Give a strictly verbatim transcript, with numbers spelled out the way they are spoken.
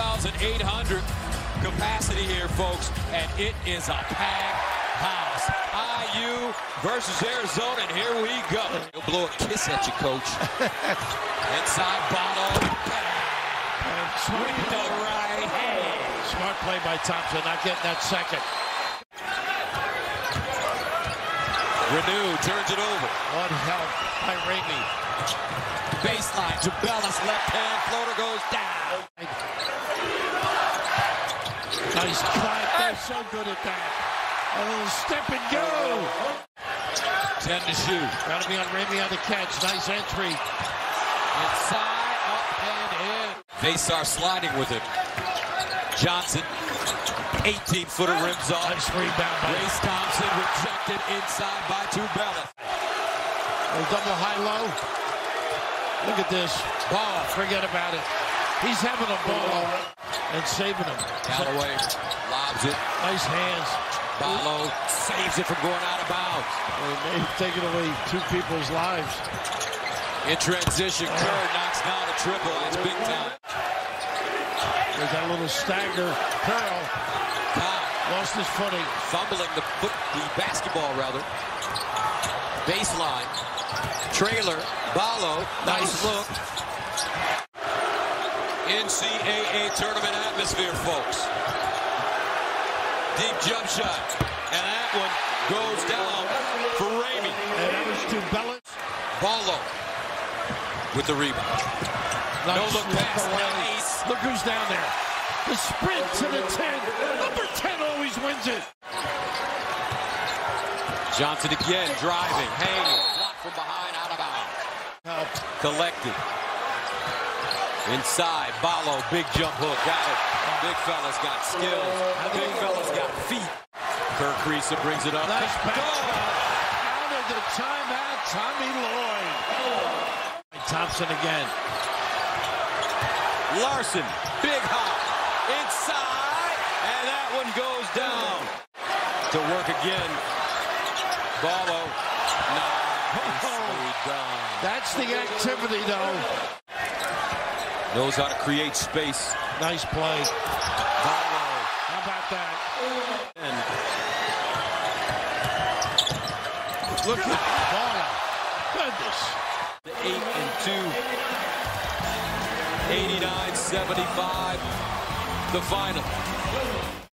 one thousand eight hundred capacity here, folks, and it is a packed house. I U versus Arizona, and here we go. He'll blow a kiss at you, coach. Inside Ballo. Swing to the right hand. Smart play by Thompson, not getting that second. Renew turns it over. What help by Ramey. Baseline, Tubella's left hand floater goes down. Nice drive. They're so good at that. A little step and go. ten to shoot. Gotta be on Ramey on the catch. Nice entry. Inside, up and in. They start sliding with it. Johnson. eighteen-footer rims off. Nice rebound by Grace Thompson, rejected inside by Tubella. A double high-low. Look at this. Ball, forget about it. He's having a ball and saving him. Callaway lobs it. Nice hands. Ballo saves it from going out of bounds. And they've taken away two people's lives. In transition, oh. Kerr knocks down a triple. That's big time. There's that little stagger. Curl. Lost his footing. Fumbling the foot, the basketball, rather. Baseline. Trailer. Ballo. Nice look. N C double A tournament atmosphere, folks. Deep jump shot. And that one goes down for Ramey. And that was Tubella. Ballo with the rebound. Nice. No look pass. Nice. Look who's down there. The sprint to the ten. Number ten always wins it. Johnson again driving, hanging. Blocked from behind, out of bounds. Help. Collected. Inside, Ballo, big jump hook, got it. Big fella's got skills. Big fella's got feet. Kerr Kriisa brings it up. Nice back. Out of the timeout, Tommy Lloyd. Oh. Thompson again. Larson, big hop, inside, and that one goes down. To work again, Ballo, nicely done. That's the activity, though. Knows how to create space. Nice play. Ballo, how about that? And look at Ballo. Goodness. The eight and two. eighty-nine seventy-five, the final.